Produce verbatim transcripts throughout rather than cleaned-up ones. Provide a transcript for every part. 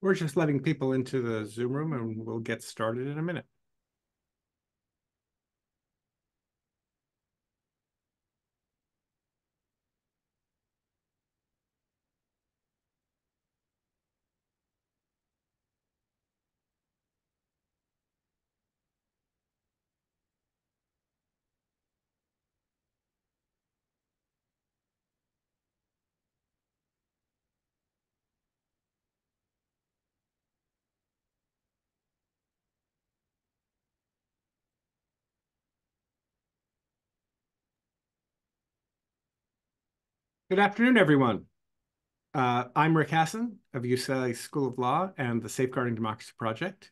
We're just letting people into the Zoom room, and we'll get started in a minute. Good afternoon, everyone. Uh, I'm Rick Hasen of U C L A School of Law and the Safeguarding Democracy Project.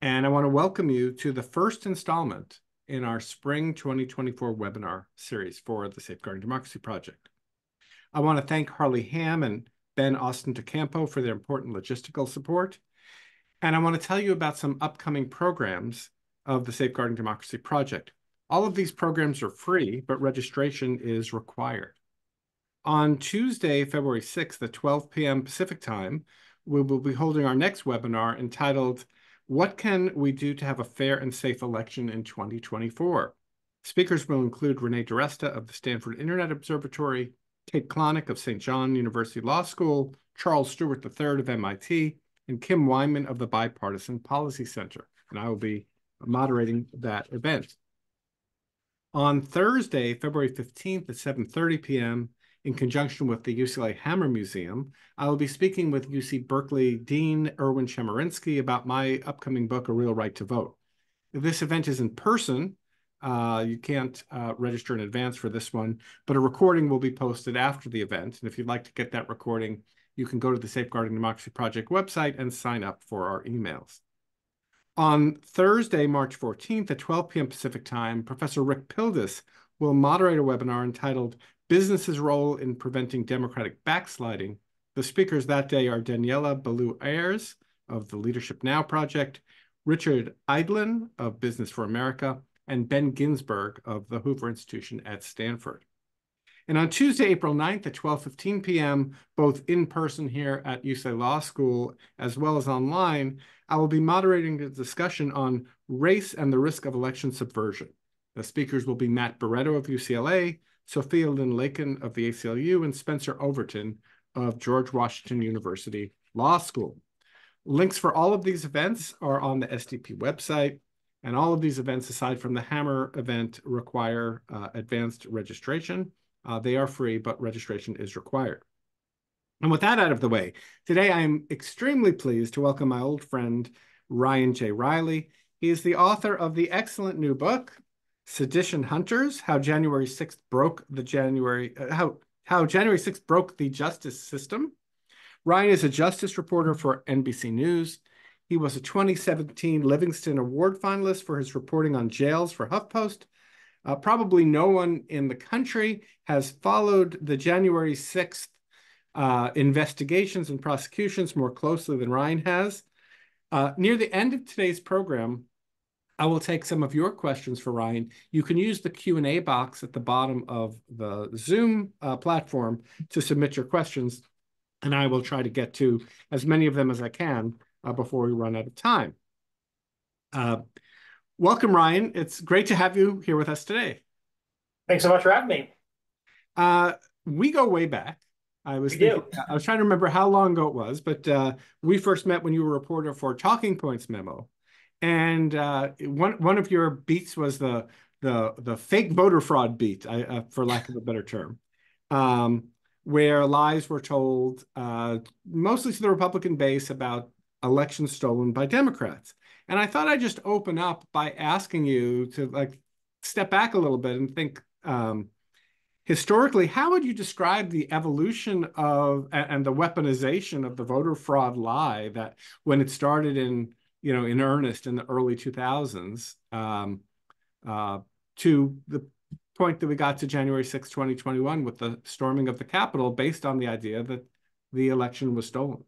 And I want to welcome you to the first installment in our Spring twenty twenty-four webinar series for the Safeguarding Democracy Project. I want to thank Harley Hamm and Ben Austin DeCampo for their important logistical support. And I want to tell you about some upcoming programs of the Safeguarding Democracy Project. All of these programs are free, but registration is required. On Tuesday, February sixth at twelve p m Pacific time, we will be holding our next webinar entitled, What Can We Do to Have a Fair and Safe Election in twenty twenty-four? Speakers will include Renee DiResta of the Stanford Internet Observatory, Kate Klonick of Saint John University Law School, Charles Stewart the third of M I T, and Kim Wyman of the Bipartisan Policy Center. And I will be moderating that event. On Thursday, February fifteenth at seven thirty p m, in conjunction with the U C L A Hammer Museum, I will be speaking with U C Berkeley Dean Erwin Chemerinsky about my upcoming book, A Real Right to Vote. If this event is in person, uh, you can't uh, register in advance for this one, but a recording will be posted after the event. And if you'd like to get that recording, you can go to the Safeguarding Democracy Project website and sign up for our emails. On Thursday, March fourteenth at twelve p m Pacific time, Professor Rick Pildes will moderate a webinar entitled Business's Role in Preventing Democratic Backsliding. The speakers that day are Daniela Ballou-Ayres of the Leadership Now Project, Richard Eidlin of Business for America, and Ben Ginsberg of the Hoover Institution at Stanford. And on Tuesday, April ninth at twelve fifteen p m, both in person here at U C L A Law School as well as online, I will be moderating a discussion on race and the risk of election subversion. The speakers will be Matt Barreto of U C L A, Sophia Lynn Lakin of the A C L U, and Spencer Overton of George Washington University Law School. Links for all of these events are on the S D P website, and all of these events, aside from the Hammer event, require uh, advanced registration. Uh, they are free, but registration is required. And with that out of the way, today I am extremely pleased to welcome my old friend, Ryan J. Reilly. He is the author of the excellent new book, Sedition Hunters, how January sixth broke the January, uh, how, how January sixth broke the justice system. Ryan is a justice reporter for N B C News. He was a twenty seventeen Livingston Award finalist for his reporting on jails for HuffPost. Uh, probably no one in the country has followed the January sixth uh, investigations and prosecutions more closely than Ryan has. Uh, near the end of today's program, I will take some of your questions for Ryan. You can use the Q and A box at the bottom of the Zoom uh, platform to submit your questions, and I will try to get to as many of them as I can uh, before we run out of time. Uh, welcome, Ryan. It's great to have you here with us today. Thanks so much for having me. Uh, we go way back. I was thinking, I was trying to remember how long ago it was, but uh, we first met when you were a reporter for Talking Points Memo. And uh, one one of your beats was the the the fake voter fraud beat, I, uh, for lack of a better term, um, where lies were told uh, mostly to the Republican base about elections stolen by Democrats. And I thought I'd just open up by asking you to like step back a little bit and think um, historically, how would you describe the evolution of and the weaponization of the voter fraud lie that when it started in you know, in earnest in the early two thousands um, uh, to the point that we got to January sixth, twenty twenty-one with the storming of the Capitol based on the idea that the election was stolen?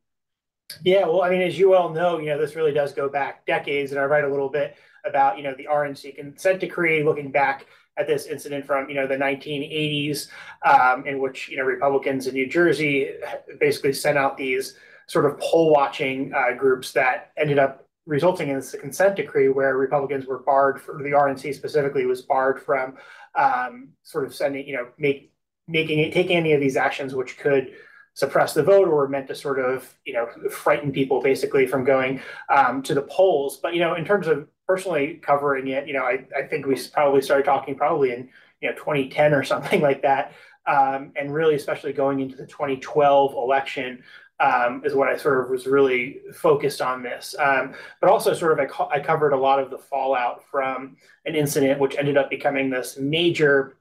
Yeah, well, I mean, as you all know, you know, this really does go back decades. And I write a little bit about, you know, the R N C consent decree, looking back at this incident from, you know, the nineteen eighties um, in which, you know, Republicans in New Jersey basically sent out these sort of poll watching uh, groups that ended up resulting in this consent decree where Republicans were barred, for the R N C specifically was barred from um, sort of sending, you know, make, making it, taking any of these actions which could suppress the vote or were meant to sort of, you know, frighten people basically from going um, to the polls. But, you know, in terms of personally covering it, you know, I, I think we probably started talking probably in, you know, twenty ten or something like that. Um, and really, especially going into the twenty twelve election, Um, is what I sort of was really focused on this. Um, but also sort of I, co I covered a lot of the fallout from an incident which ended up becoming this major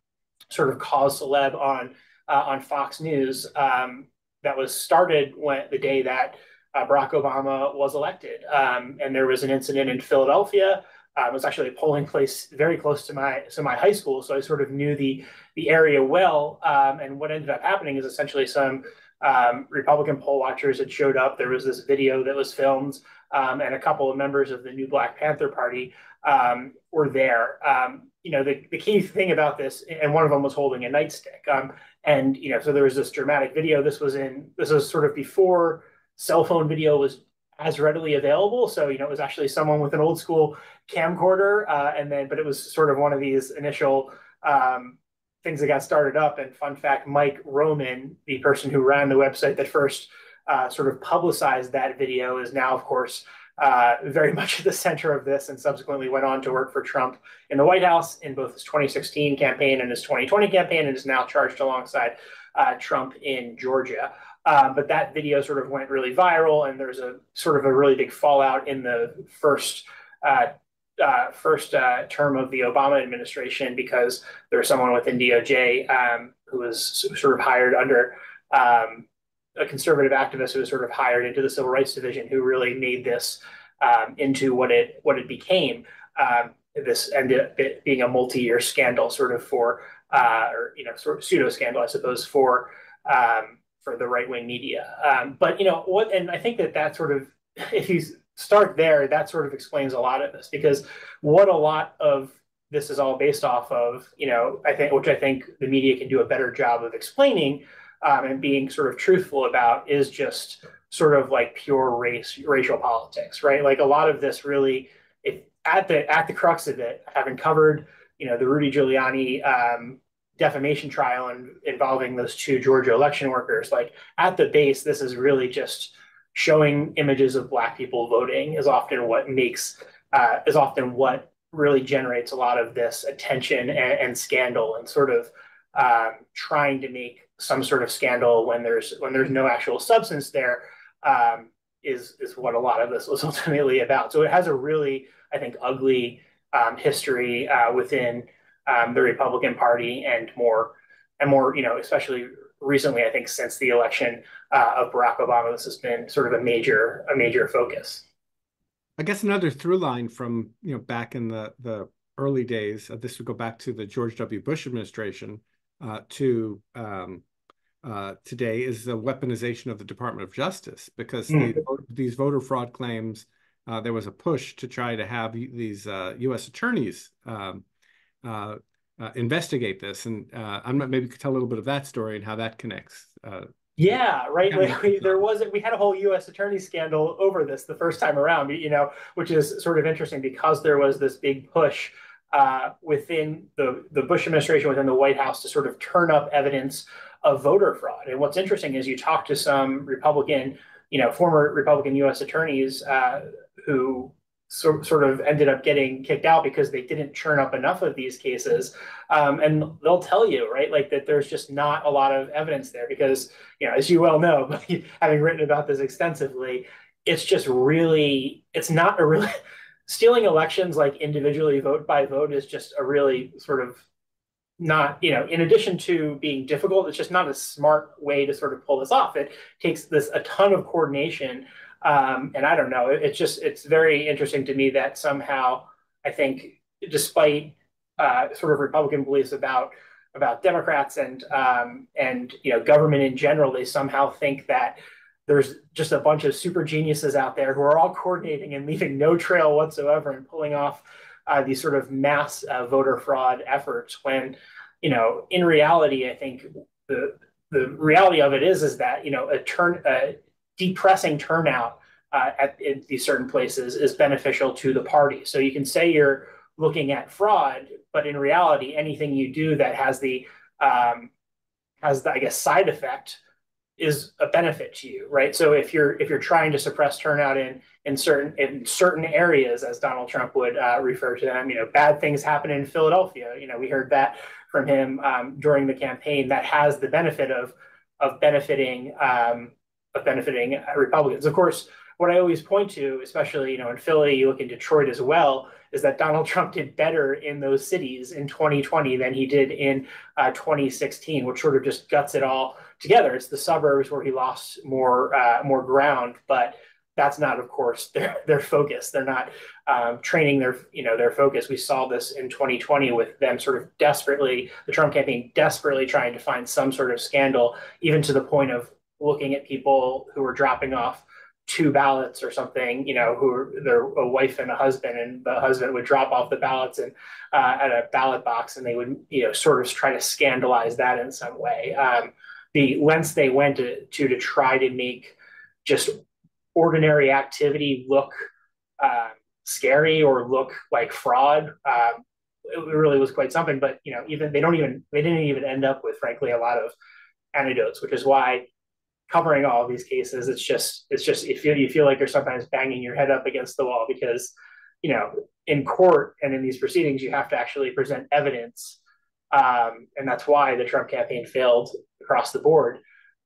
sort of cause celeb on, uh, on Fox News um, that was started when, the day that uh, Barack Obama was elected. Um, and there was an incident in Philadelphia. Uh, it was actually a polling place very close to my to my high school, so I sort of knew the, the area well. Um, and what ended up happening is essentially some Um, Republican poll watchers had showed up. There was this video that was filmed, um, and a couple of members of the new Black Panther Party um, were there. Um, you know, the, the key thing about this, and one of them was holding a nightstick. Um, and, you know, so there was this dramatic video. This was in, this was sort of before cell phone video was as readily available. So, you know, it was actually someone with an old school camcorder. Uh, and then, but it was sort of one of these initial um, things that got started up. And fun fact, Mike Roman, the person who ran the website that first uh, sort of publicized that video, is now, of course, uh, very much at the center of this, and subsequently went on to work for Trump in the White House in both his twenty sixteen campaign and his twenty twenty campaign, and is now charged alongside uh, Trump in Georgia. Uh, but that video sort of went really viral, and there's a sort of a really big fallout in the first uh, Uh, first uh, term of the Obama administration, because there was someone within D O J um, who was sort of hired under um, a conservative activist who was sort of hired into the Civil Rights Division, who really made this um, into what it what it became. Um, this ended up being a multi-year scandal, sort of for uh, or you know sort of pseudo scandal, I suppose, for um, for the right-wing media. Um, but you know what, and I think that that sort of, if he's start there, that sort of explains a lot of this, because what a lot of this is all based off of, you know, I think, which I think the media can do a better job of explaining um, and being sort of truthful about, is just sort of like pure race, racial politics, right? Like a lot of this really, if at the at the crux of it, having covered, you know, the Rudy Giuliani um, defamation trial and involving those two Georgia election workers, like at the base, this is really just showing images of Black people voting is often what makes, uh, is often what really generates a lot of this attention and, and scandal, and sort of uh, trying to make some sort of scandal when there's when there's no actual substance there, um, is is what a lot of this was ultimately about. So it has a really, I think, ugly um, history uh, within um, the Republican Party, and more and more, you know, especially recently, I think since the election uh, of Barack Obama, this has been sort of a major, a major focus. I guess another through line from, you know, back in the the early days, uh, this would go back to the George W. Bush administration uh, to um, uh, today, is the weaponization of the Department of Justice, because mm-hmm. the, these voter fraud claims, uh, there was a push to try to have these uh, U S attorneys Um, uh, Uh, investigate this, and uh, I'm not, maybe you could tell a little bit of that story and how that connects. Uh, yeah, right. Like we, there was we had a whole U S attorney scandal over this the first time around, you know, which is sort of interesting because there was this big push uh, within the the Bush administration, within the White House, to sort of turn up evidence of voter fraud. And what's interesting is you talk to some Republican, you know, former Republican U S attorneys uh, who So, sort of ended up getting kicked out because they didn't churn up enough of these cases. Um, and they'll tell you, right, like that there's just not a lot of evidence there because, you know, as you well know, having written about this extensively, it's just really, it's not a really, stealing elections like individually vote by vote is just a really sort of not, you know, in addition to being difficult, it's just not a smart way to sort of pull this off. It takes this a ton of coordination. Um, and I don't know, it, it's just, it's very interesting to me that somehow, I think, despite uh, sort of Republican beliefs about about Democrats and, um, and you know, government in general, they somehow think that there's just a bunch of super geniuses out there who are all coordinating and leaving no trail whatsoever and pulling off uh, these sort of mass uh, voter fraud efforts when, you know, in reality, I think the the reality of it is, is that, you know, a turn, uh, depressing turnout uh, at in these certain places is beneficial to the party. So you can say you're looking at fraud, but in reality, anything you do that has the um, has the I guess side effect is a benefit to you, right? So if you're if you're trying to suppress turnout in in certain in certain areas, as Donald Trump would uh, refer to them, you know, bad things happen in Philadelphia. You know, we heard that from him um, during the campaign. That has the benefit of of benefiting um, of benefiting Republicans. Of course, what I always point to, especially you know in Philly, you look in Detroit as well, is that Donald Trump did better in those cities in twenty twenty than he did in uh, twenty sixteen, which sort of just guts it all together. It's the suburbs where he lost more uh, more ground, but that's not, of course, their their focus. They're not um, training their you know their focus. We saw this in twenty twenty with them sort of desperately, the Trump campaign desperately trying to find some sort of scandal, even to the point of looking at people who were dropping off two ballots or something, you know, who they're a wife and a husband, and the husband would drop off the ballots and uh, at a ballot box, and they would, you know, sort of try to scandalize that in some way. Um, the lengths they went to, to to try to make just ordinary activity look uh, scary or look like fraud, um, it really was quite something. But you know, even they don't even they didn't even end up with, frankly, a lot of anecdotes, which is why, covering all of these cases, it's just, it's just, you feel, you feel like you're sometimes banging your head up against the wall because, you know, in court and in these proceedings, you have to actually present evidence, um, and that's why the Trump campaign failed across the board.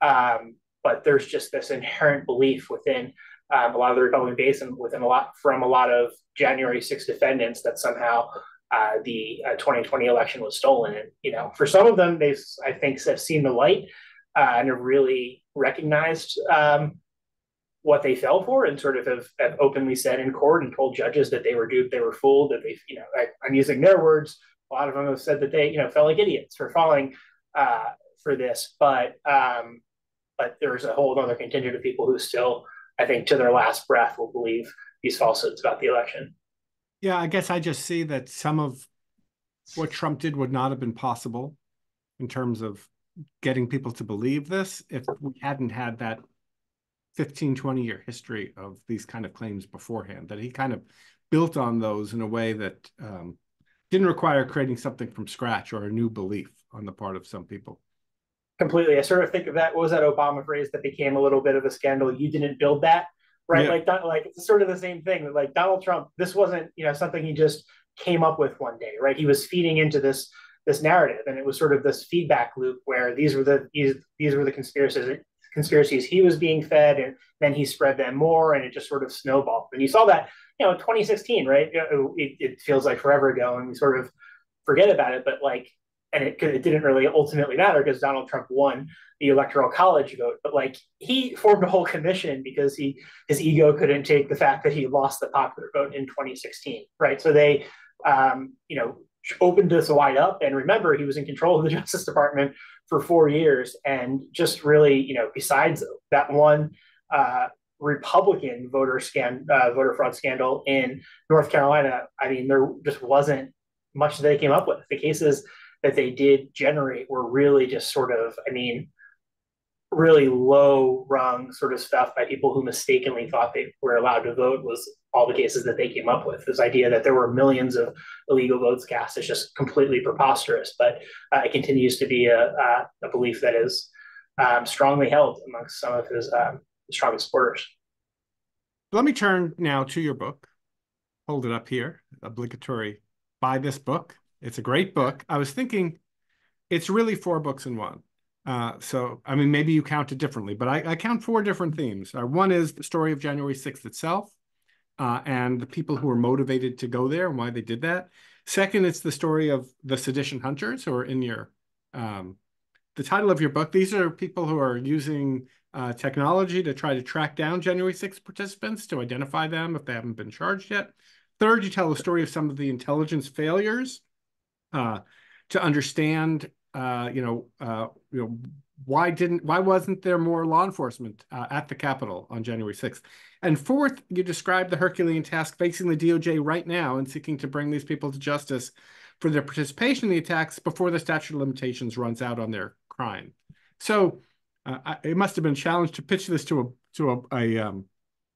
Um, but there's just this inherent belief within um, a lot of the Republican base and within a lot from a lot of January sixth defendants that somehow uh, the uh, twenty twenty election was stolen. And you know, for some of them, they've I think have seen the light uh, and have really recognized um, what they fell for, and sort of have, have openly said in court and told judges that they were duped, they were fooled, that they, you know, I, I'm using their words. A lot of them have said that they, you know, felt like idiots for falling uh, for this. But um, but there's a whole other contingent of people who still, I think, to their last breath, will believe these falsehoods about the election. Yeah, I guess I just see that some of what Trump did would not have been possible in terms of getting people to believe this if we hadn't had that fifteen, twenty year history of these kind of claims beforehand, that he kind of built on those in a way that um, didn't require creating something from scratch or a new belief on the part of some people. Completely. I sort of think of that, what was that Obama phrase that became a little bit of a scandal? You didn't build that, right? Yeah. Like, like it's sort of the same thing. Like Donald Trump, this wasn't, you know, something he just came up with one day, right? He was feeding into this this narrative, and it was sort of this feedback loop where these were the these, these were the conspiracies conspiracies he was being fed, and then he spread them more, and it just sort of snowballed. And you saw that, you know, in twenty sixteen, right? It, it feels like forever ago, and we sort of forget about it. But like, and it it didn't really ultimately matter because Donald Trump won the electoral college vote. But like, he formed a whole commission because he his ego couldn't take the fact that he lost the popular vote in twenty sixteen, right? So they, um, you know. opened this wide up, and remember, he was in control of the Justice Department for four years, and just really, you know, besides that one uh, Republican voter scan, uh, voter fraud scandal in North Carolina, I mean, there just wasn't much that they came up with. The cases that they did generate were really just sort of, I mean, really low rung sort of stuff by people who mistakenly thought they were allowed to vote was all the cases that they came up with. This idea that there were millions of illegal votes cast is just completely preposterous, but uh, it continues to be a, uh, a belief that is um, strongly held amongst some of his um, strongest supporters. Let me turn now to your book. Hold it up here, obligatory, buy this book. It's a great book. I was thinking it's really four books in one. Uh, so, I mean, maybe you count it differently, but I, I count four different themes. Uh, one is the story of January sixth itself, uh, and the people who were motivated to go there and why they did that. Second, it's the story of the Sedition Hunters, who are in your, um, the title of your book. These are people who are using uh, technology to try to track down January sixth participants, to identify them if they haven't been charged yet. Third, you tell the story of some of the intelligence failures uh, to understand Uh, you know, uh, you know, why didn't, why wasn't there more law enforcement uh, at the Capitol on January sixth? And fourth, you describe the Herculean task facing the D O J right now in seeking to bring these people to justice for their participation in the attacks before the statute of limitations runs out on their crime. So uh, I, it must have been a challenge to pitch this to to a, a, um,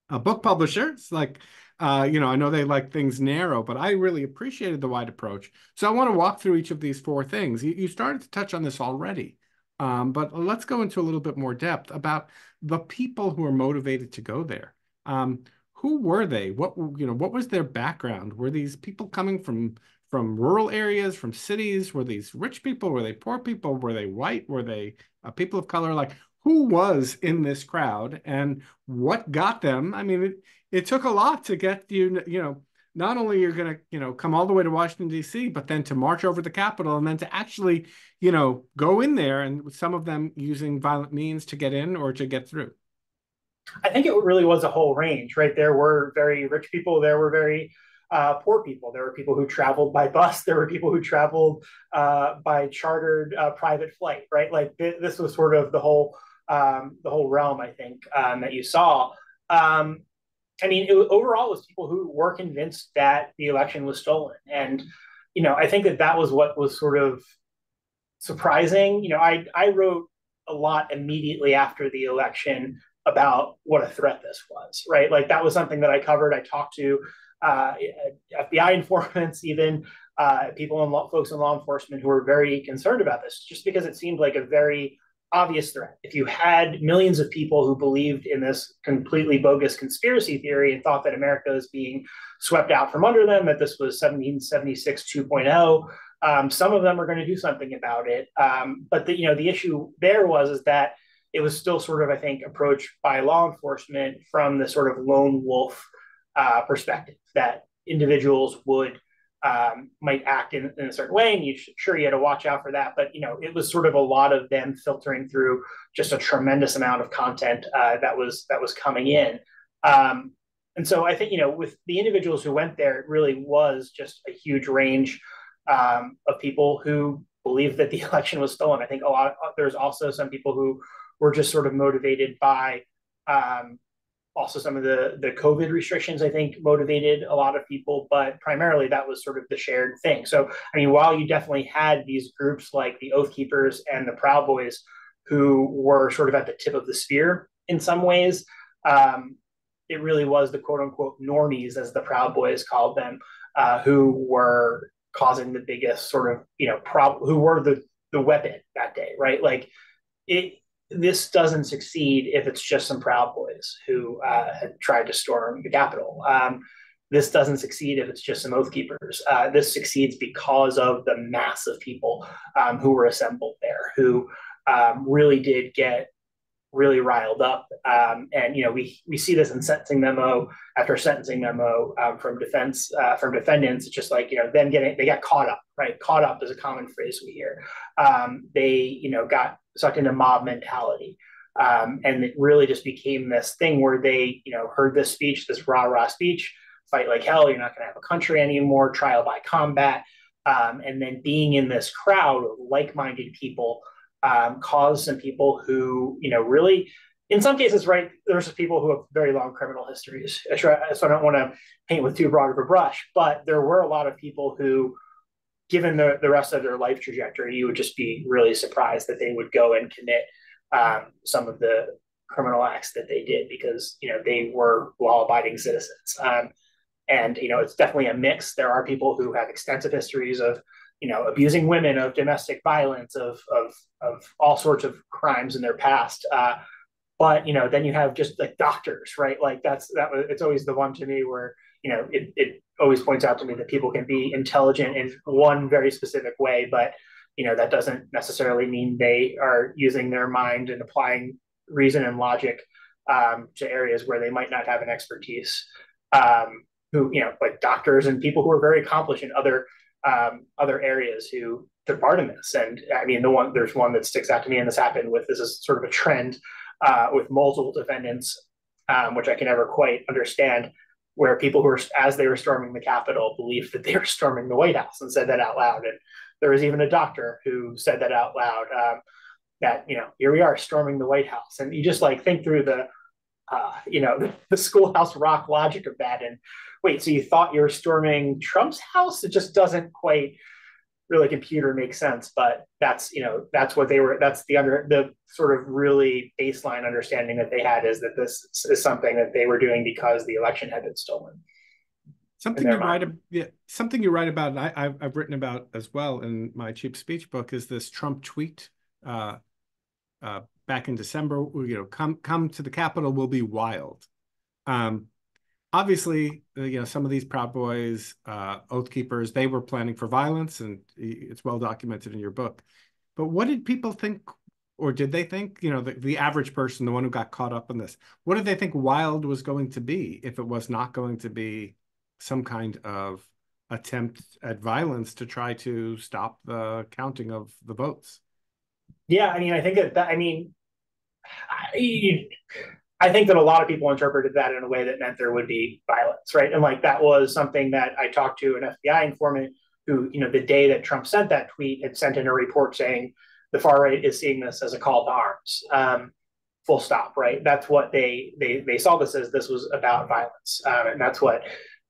a book publisher. It's like, uh, you know, I know they like things narrow, but I really appreciated the wide approach. So I want to walk through each of these four things. You, you started to touch on this already, um, but let's go into a little bit more depth about the people who are motivated to go there. Um, who were they? What, you know, what was their background? Were these people coming from from rural areas, from cities? Were these rich people? Were they poor people? Were they white? Were they uh, people of color? Like, who was in this crowd and what got them? I mean, it, it took a lot to get you, you know, not only you're going to, you know, come all the way to Washington, D C, but then to march over the Capitol and then to actually, you know, go in there, and some of them using violent means to get in or to get through. I think it really was a whole range, right? There were very rich people. There were very Uh, poor people. There were people who traveled by bus. There were people who traveled uh, by chartered uh, private flight, right? Like th this was sort of the whole um, the whole realm, I think, um, that you saw. Um, I mean, it was, overall, it was people who were convinced that the election was stolen. And, you know, I think that that was what was sort of surprising. You know, I, I wrote a lot immediately after the election about what a threat this was, right? Like that was something that I covered. I talked to Uh, F B I informants, even uh, people in law, folks in law enforcement who were very concerned about this, just because it seemed like a very obvious threat. If you had millions of people who believed in this completely bogus conspiracy theory and thought that America was being swept out from under them, that this was seventeen seventy-six two point oh, um, some of them are going to do something about it. Um, but the, you know, the issue there was is that it was still sort of, I think, approached by law enforcement from the sort of lone wolf Uh, perspective, that individuals would um, might act in, in a certain way, and you should, sure you had to watch out for that. But you know, it was sort of a lot of them filtering through just a tremendous amount of content uh, that was that was coming in. Um, and so I think you know, with the individuals who went there, it really was just a huge range um, of people who believed that the election was stolen. I think a lot of, there's also some people who were just sort of motivated by. Um, Also, some of the, the COVID restrictions, I think, motivated a lot of people, but primarily that was sort of the shared thing. So, I mean, while you definitely had these groups like the Oath Keepers and the Proud Boys, who were sort of at the tip of the spear in some ways, um, it really was the quote unquote normies, as the Proud Boys called them, uh, who were causing the biggest sort of, you know, problem, who were the, the weapon that day, right? Like it. This doesn't succeed if it's just some Proud Boys who uh, had tried to storm the Capitol. Um, this doesn't succeed if it's just some Oath Keepers. Uh, this succeeds because of the mass of people um, who were assembled there, who um, really did get really riled up. Um, and you know, we we see this in sentencing memo after sentencing memo um, from defense uh, from defendants. It's just like you know, them getting they got caught up, right? Caught up is a common phrase we hear. Um, they you know got. sucked into mob mentality. Um, and it really just became this thing where they, you know, heard this speech, this rah-rah speech, fight like hell, you're not going to have a country anymore, trial by combat. Um, and then being in this crowd of like-minded people um, caused some people who, you know, really, in some cases, right, there's people who have very long criminal histories. So I don't want to paint with too broad of a brush, but there were a lot of people who given the, the rest of their life trajectory, you would just be really surprised that they would go and commit um, some of the criminal acts that they did because, you know, they were law-abiding citizens. Um, and, you know, it's definitely a mix. There are people who have extensive histories of, you know, abusing women, of domestic violence, of, of, of all sorts of crimes in their past. Uh, but, you know, then you have just like doctors, right? Like that's, that was, it's always the one to me where, you know, it, it always points out to me that people can be intelligent in one very specific way, but, you know, that doesn't necessarily mean they are using their mind and applying reason and logic um, to areas where they might not have an expertise, um, who, you know, like doctors and people who are very accomplished in other um, other areas who took part in this. And I mean, the one, there's one that sticks out to me, and this happened with, this is sort of a trend uh, with multiple defendants, um, which I can never quite understand, where people who were, as they were storming the Capitol, believed that they were storming the White House and said that out loud. And there was even a doctor who said that out loud, um, that, you know, here we are storming the White House. And you just like think through the, uh, you know, the Schoolhouse Rock logic of that. And wait, so you thought you were storming Trump's house? It just doesn't quite really computer makes sense, but that's, you know, that's what they were, that's the under, the sort of really baseline understanding that they had, is that this is something that they were doing because the election had been stolen. Something you write, yeah, something you write about, and I, I've, I've written about as well in my cheap speech book, is this Trump tweet uh, uh, back in December, you know, come come to the Capitol, we'll be wild. Um, obviously, you know, some of these Proud Boys, uh, Oath Keepers, they were planning for violence, and it's well documented in your book. But what did people think, or did they think, you know, the, the average person, the one who got caught up in this, what did they think wild was going to be if it was not going to be some kind of attempt at violence to try to stop the counting of the votes? Yeah, I mean, I think that, that I mean, I, I think that a lot of people interpreted that in a way that meant there would be violence, right? And like, that was something that I talked to an F B I informant who, you know, the day that Trump sent that tweet, had sent in a report saying the far right is seeing this as a call to arms. Um, full stop, right? That's what they they they saw this as. This was about violence, um, and that's what.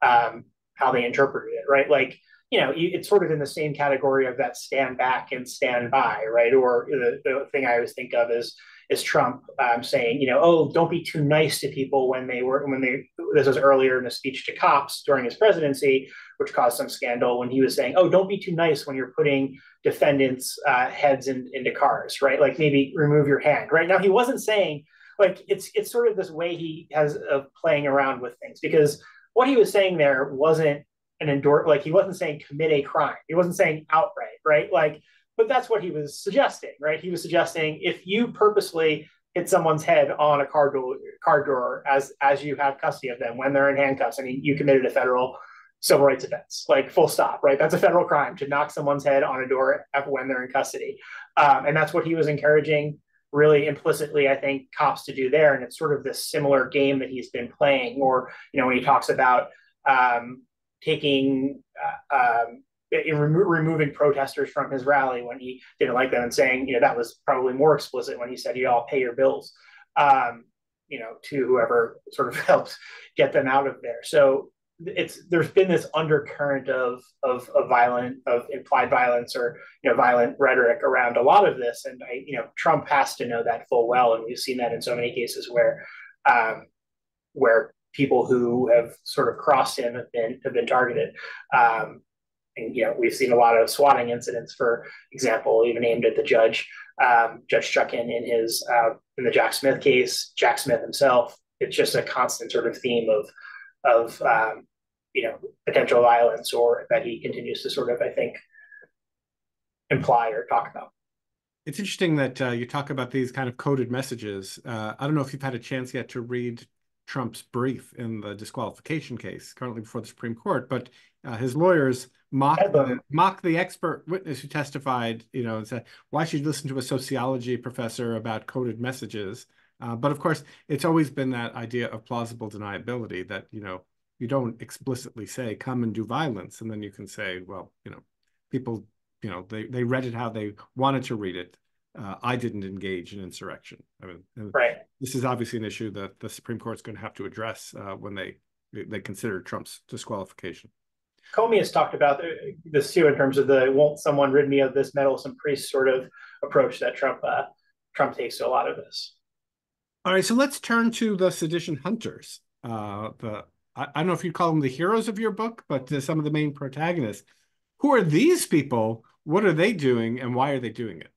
Um, how they interpreted it, right? Like, you know, you, it's sort of in the same category of that stand back and stand by, right? Or the, the thing I always think of is is Trump um, saying, you know, oh, don't be too nice to people when they were when they. This was earlier in a speech to cops during his presidency, which caused some scandal, when he was saying, oh, don't be too nice when you're putting defendants' uh, heads in, into cars, right? Like, maybe remove your hand, right? Now, he wasn't saying, like, it's it's sort of this way he has of playing around with things, because what he was saying there wasn't an endorse, like, he wasn't saying commit a crime. He wasn't saying outright, right? Like, but that's what he was suggesting, right? He was suggesting if you purposely hit someone's head on a car door, car door as as you have custody of them when they're in handcuffs, I mean, you committed a federal civil rights offense, like, full stop, right? That's a federal crime, to knock someone's head on a door when they're in custody. Um, and that's what he was encouraging, really implicitly, I think, cops to do there. And it's sort of this similar game that he's been playing. Or, you know, when he talks about um, taking, uh, um, remo removing protesters from his rally when he didn't like them, and saying, you know, that was probably more explicit when he said, you all pay your bills, um, you know, to whoever sort of helped get them out of there. So it's, there's been this undercurrent of, of, of violent, of implied violence, or, you know, violent rhetoric around a lot of this. And I, you know, Trump has to know that full well. And we've seen that in so many cases where, um, where people who have sort of crossed him have been, have been targeted. Um, and, you know, we've seen a lot of swatting incidents, for example, even aimed at the judge, um, Judge Chuckin in his, uh, in the Jack Smith case, Jack Smith himself. It's just a constant sort of theme of, of, um, you know, potential violence, or that he continues to sort of, I think, imply or talk about. It's interesting that uh, you talk about these kind of coded messages. Uh, I don't know if you've had a chance yet to read Trump's brief in the disqualification case, currently before the Supreme Court, but uh, his lawyers mock the, mock the expert witness who testified, you know, and said, why should you listen to a sociology professor about coded messages? Uh, but of course, it's always been that idea of plausible deniability, that, you know, you don't explicitly say, come and do violence. And then you can say, well, you know, people, you know, they, they read it how they wanted to read it. Uh, I didn't engage in insurrection. I mean, right. This is obviously an issue that the Supreme Court's going to have to address uh, when they, they consider Trump's disqualification. Comey has talked about this too, in terms of the, won't someone rid me of this meddlesome priest sort of approach that Trump, uh, Trump takes to a lot of this. All right, so let's turn to the Sedition Hunters. Uh, the, I, I don't know if you call them the heroes of your book, but uh, some of the main protagonists. Who are these people? What are they doing, and why are they doing it?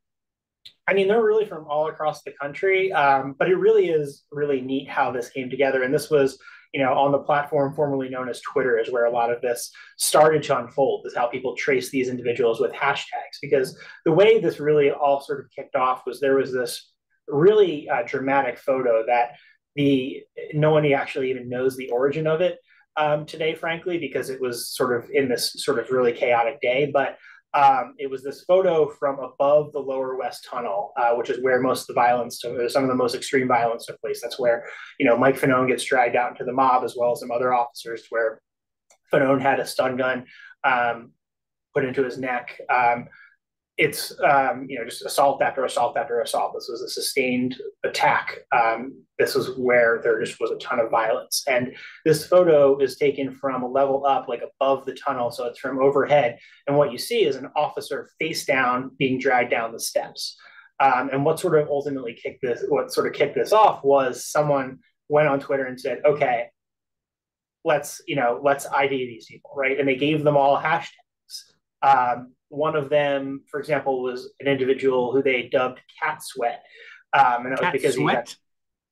I mean, they're really from all across the country, um, but it really is really neat how this came together. And this was, you know, on the platform formerly known as Twitter is where a lot of this started to unfold, is how people trace these individuals with hashtags. Because the way this really all sort of kicked off was there was this really uh, dramatic photo that the no one actually even knows the origin of it um, today, frankly, because it was sort of in this sort of really chaotic day. But um, it was this photo from above the Lower West Tunnel, uh, which is where most of the violence, some of the most extreme violence took place. That's where, you know, Mike Fanone gets dragged out into the mob, as well as some other officers, where Fanone had a stun gun um, put into his neck. Um, it's, um, you know, just assault after assault after assault. This was a sustained attack. Um, this was where there just was a ton of violence. And this photo is taken from a level up, like above the tunnel. So it's from overhead. And what you see is an officer face down being dragged down the steps. Um, and what sort of ultimately kicked this, what sort of kicked this off was someone went on Twitter and said, okay, let's, you know, let's I D these people, right? And they gave them all hashtags. Um, one of them, for example, was an individual who they dubbed Cat Sweat. Um, and that Cat was because Sweat? he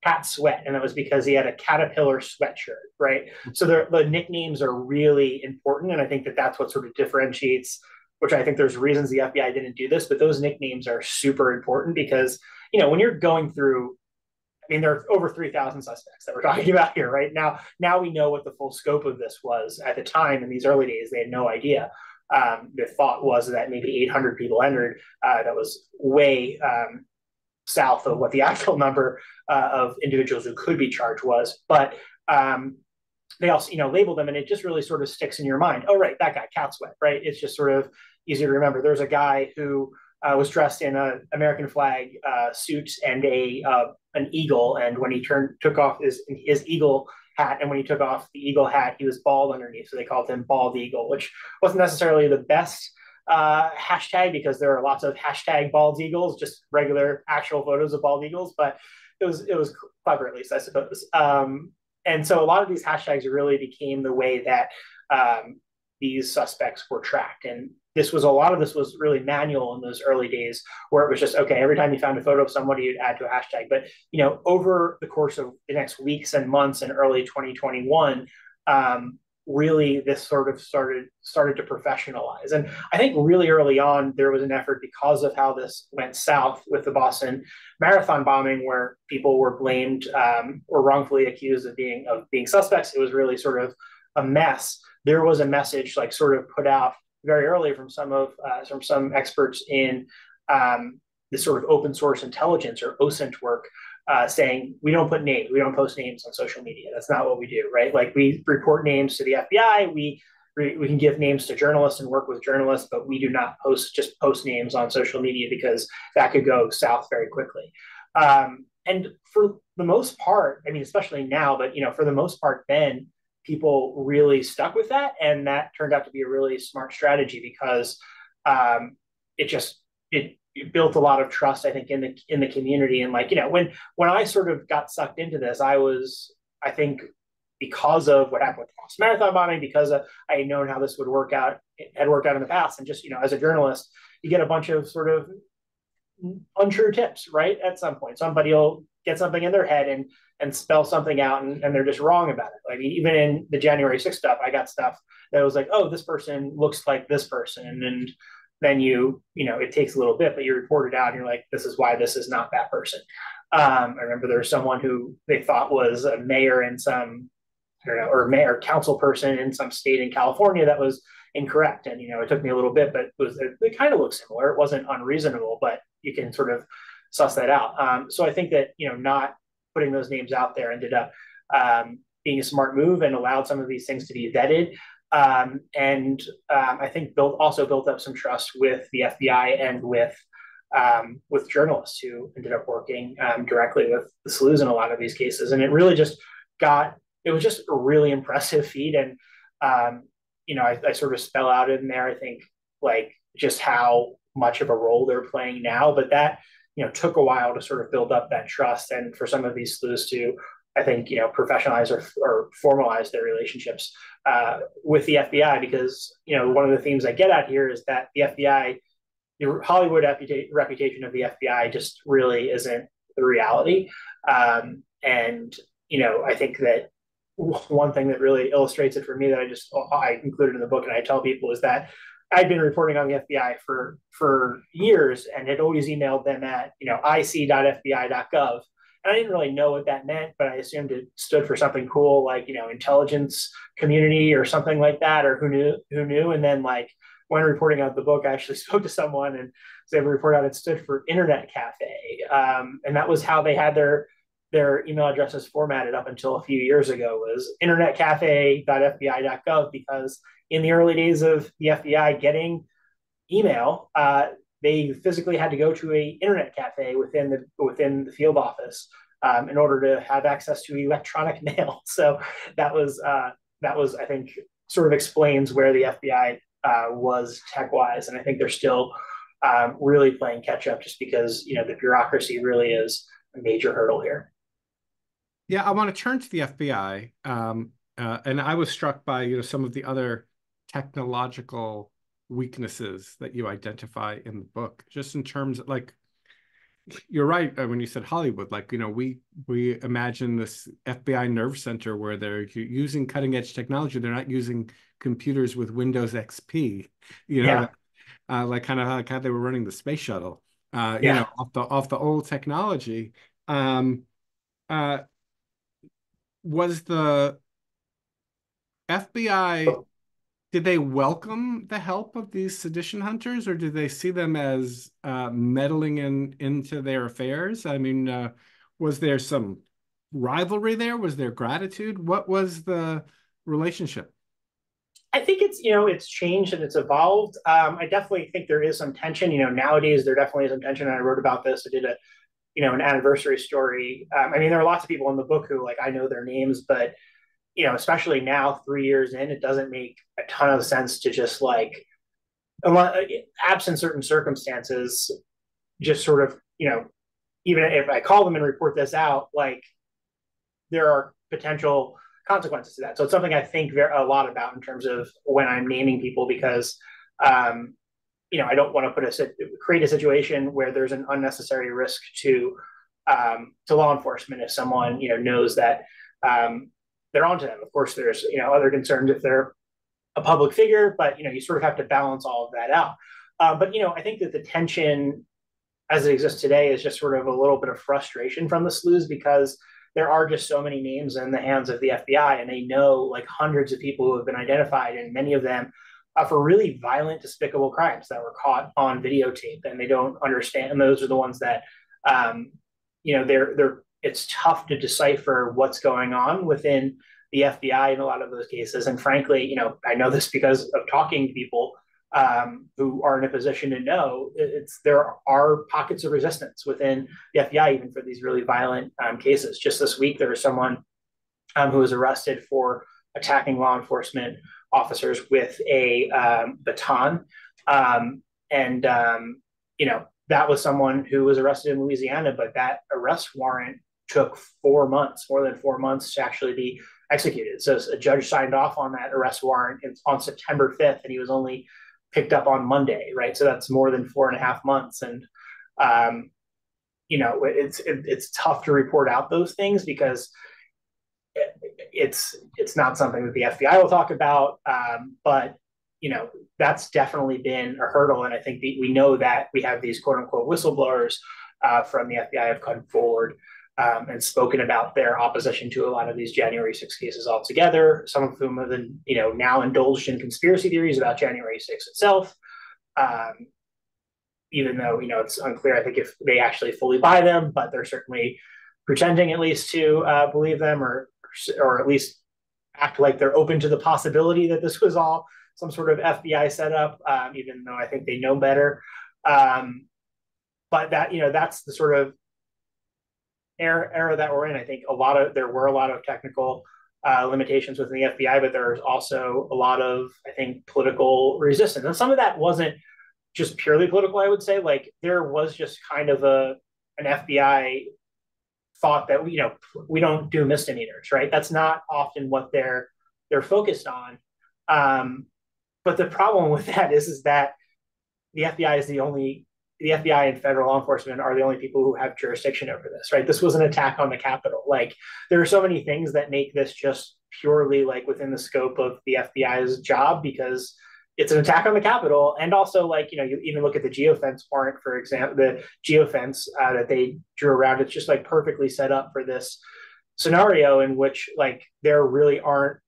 had Cat Sweat. And that was because he had a caterpillar sweatshirt, right? So the nicknames are really important. And I think that that's what sort of differentiates, which I think there's reasons the F B I didn't do this, but those nicknames are super important because, you know, when you're going through, I mean, there are over three thousand suspects that we're talking about here, right? Now, now we know what the full scope of this was. At the time, in these early days, they had no idea. Um, the thought was that maybe eight hundred people entered. Uh, that was way um, south of what the actual number uh, of individuals who could be charged was. But um, they also, you know, labeled them, and it just really sort of sticks in your mind. Oh, right, that guy, Cat Sweat, right? It's just sort of easy to remember. There's a guy who uh, was dressed in an American flag uh, suit and a uh, an eagle, and when he turned took off his his eagle hat, and when he took off the eagle hat, he was bald underneath, so they called him Bald Eagle, which wasn't necessarily the best uh, hashtag because there are lots of hashtag bald eagles, just regular actual photos of bald eagles, but it was it was clever, at least I suppose. Um, and so a lot of these hashtags really became the way that um, these suspects were tracked, and this was a lot of this was really manual in those early days, where it was just, okay, every time you found a photo of somebody, you'd add to a hashtag. But, you know, over the course of the next weeks and months in early twenty twenty-one, um, really this sort of started started to professionalize. And I think really early on, there was an effort because of how this went south with the Boston Marathon bombing, where people were blamed um, or wrongfully accused of being of being suspects. It was really sort of a mess. There was a message like sort of put out very early from some of uh, from some experts in um, this sort of open source intelligence or OSINT work, uh, saying we don't put names, we don't post names on social media. That's not what we do, right? Like we report names to the F B I, we we can give names to journalists and work with journalists, but we do not post just post names on social media because that could go south very quickly. Um, and for the most part, I mean, especially now, but you know, for the most part, then. People really stuck with that, and that turned out to be a really smart strategy because um, it just it, it built a lot of trust, I think, in the in the community. And like you know, when when I sort of got sucked into this, I was I think because of what happened with the Boston Marathon bombing, because of, I had known how this would work out, it had worked out in the past, and just you know, as a journalist, you get a bunch of sort of untrue tips, right? At some point, somebody will get something in their head and and spell something out, and, and they're just wrong about it. Like even in the January sixth stuff, I got stuff that was like, oh, this person looks like this person. And then you, you know, it takes a little bit, but you report it out and you're like, this is why this is not that person. Um, I remember there was someone who they thought was a mayor in some, I don't know, or mayor council person in some state in California that was incorrect. And, you know, it took me a little bit, but it was, it, it kind of looked similar. It wasn't unreasonable, but you can sort of suss that out. Um, so I think that, you know, not putting those names out there ended up um, being a smart move and allowed some of these things to be vetted. Um, and um, I think built also built up some trust with the F B I and with um, with journalists who ended up working um, directly with the sleuths in a lot of these cases. And it really just got, it was just a really impressive feat. And, um, you know, I, I sort of spell out in there, I think, like just how much of a role they're playing now, but that, you know, took a while to sort of build up that trust, and for some of these sleuths to, I think, you know, professionalize or, or formalize their relationships uh, with the F B I, because you know one of the themes I get at here is that the F B I, the Hollywood reputation of the F B I, just really isn't the reality, um, and you know I think that one thing that really illustrates it for me that I just I included in the book and I tell people is that. I'd been reporting on the F B I for, for years and had always emailed them at, you know, I C dot F B I dot gov. And I didn't really know what that meant, but I assumed it stood for something cool, like, you know, intelligence community or something like that, or who knew, who knew. And then like when reporting out the book, I actually spoke to someone and was able to report out it stood for Internet Cafe. Um, and that was how they had their, their email addresses formatted up until a few years ago was internet cafe dot F B I dot gov, because in the early days of the F B I getting email, uh, They physically had to go to a internet cafe within the within the field office um, in order to have access to electronic mail. So that was uh, that was I think sort of explains where the F B I uh, was tech wise, and I think they're still um, really playing catch up, just because you know the bureaucracy really is a major hurdle here. Yeah, I want to turn to the F B I, um, uh, and I was struck by you know some of the other technological weaknesses that you identify in the book, just in terms of, like, you're right when you said Hollywood, like, you know, we we imagine this F B I nerve center where they're using cutting edge technology. They're not using computers with Windows X P, you know, yeah. uh, like kind of how, like how they were running the space shuttle, uh, yeah. you know, off the, off the old technology. Um, uh, was the F B I... Did they welcome the help of these sedition hunters, or did they see them as uh, meddling in into their affairs? I mean, uh, was there some rivalry there? Was there gratitude? What was the relationship? I think it's, you know, it's changed and it's evolved. Um, I definitely think there is some tension. You know, nowadays there definitely is some tension. And I wrote about this. I did a, you know, an anniversary story. Um, I mean, there are lots of people in the book who, like, I know their names, but you know, especially now, three years in, it doesn't make a ton of sense to just, like, absent certain circumstances, just sort of, you know, even if I call them and report this out, like, there are potential consequences to that. So it's something I think very, a lot about in terms of when I'm naming people, because, um, you know, I don't want to put a create a situation where there's an unnecessary risk to um, to law enforcement if someone, you know, knows that. Um, They're onto them. Of course, there's you know other concerns if they're a public figure, but you know you sort of have to balance all of that out. Uh, but you know I think that the tension as it exists today is just sort of a little bit of frustration from the sleuths, because there are just so many names in the hands of the F B I, and they know like hundreds of people who have been identified, and many of them uh, for really violent, despicable crimes that were caught on videotape, and they don't understand. And those are the ones that um, you know they're they're. It's tough to decipher what's going on within the F B I in a lot of those cases. And frankly, you know, I know this because of talking to people um, who are in a position to know it's, there are pockets of resistance within the F B I, even for these really violent um, cases. Just this week, there was someone um, who was arrested for attacking law enforcement officers with a um, baton. Um, and, um, you know, that was someone who was arrested in Louisiana, but that arrest warrant took four months, more than four months to actually be executed. So a judge signed off on that arrest warrant on September fifth, and he was only picked up on Monday, right? So that's more than four and a half months. And, um, you know, it's, it, it's tough to report out those things because it, it's, it's not something that the F B I will talk about, um, but you know, that's definitely been a hurdle. And I think the, we know that we have these quote unquote whistleblowers uh, from the F B I have come forward um, and spoken about their opposition to a lot of these January sixth cases altogether, some of whom have been, you know, now indulged in conspiracy theories about January sixth itself, um, even though, you know, it's unclear, I think, if they actually fully buy them, but they're certainly pretending at least to uh, believe them or, or at least act like they're open to the possibility that this was all some sort of F B I setup, um, even though I think they know better. Um, but that, you know, that's the sort of era, era that we're in. I think a lot of, there were a lot of technical uh, limitations within the F B I, but there's also a lot of, I think, political resistance. And some of that wasn't just purely political, I would say. Like, there was just kind of a, an F B I thought that, you know, we don't do misdemeanors, right? That's not often what they're, they're focused on. Um, But the problem with that is, is that the F B I is the only, the F B I and federal law enforcement are the only people who have jurisdiction over this, right? This was an attack on the Capitol. Like, there are so many things that make this just purely like within the scope of the F B I's job, because it's an attack on the Capitol. And also, like, you know, you even look at the geofence warrant, for example, the geofence uh, that they drew around, it's just like perfectly set up for this scenario in which, like, there really aren't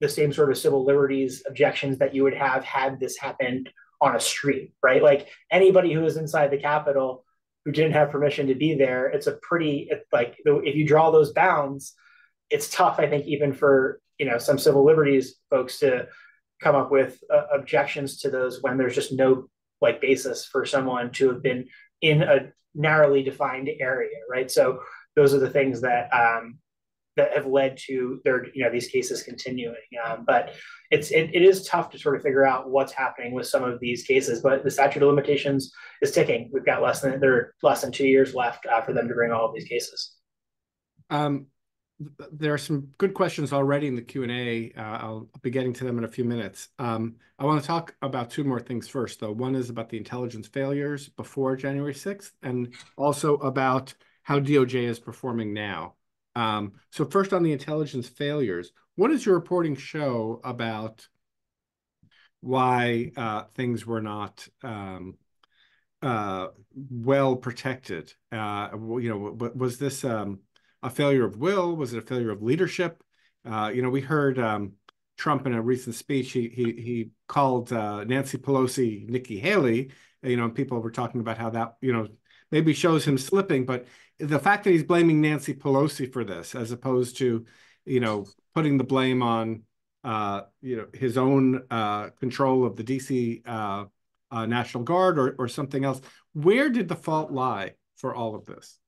the same sort of civil liberties objections that you would have had this happened on a street, right? Like, anybody who was inside the Capitol who didn't have permission to be there, it's a pretty, it's like, if you draw those bounds, it's tough, I think, even for, you know, some civil liberties folks to come up with uh, objections to those when there's just no like basis for someone to have been in a narrowly defined area, right? So those are the things that um, that have led to their, you know, these cases continuing. Um, but it's it, it is tough to sort of figure out what's happening with some of these cases. But the statute of limitations is ticking. We've got less than there less than two years left uh, for them to bring all of these cases. Um, there are some good questions already in the Q and A. Uh, I'll be getting to them in a few minutes. Um, I want to talk about two more things first, though. One is about the intelligence failures before January sixth, and also about how D O J is performing now. Um, so first, on the intelligence failures, what does your reporting show about why uh, things were not um, uh, well protected? Uh, you know, was this um, a failure of will? Was it a failure of leadership? Uh, you know, we heard um, Trump in a recent speech. He he he called uh, Nancy Pelosi Nikki Haley. You know, and people were talking about how that, you know, maybe shows him slipping, but the fact that he's blaming Nancy Pelosi for this, as opposed to, you know, putting the blame on, uh, you know, his own uh, control of the D C uh, uh, National Guard or or something else. Where did the fault lie for all of this?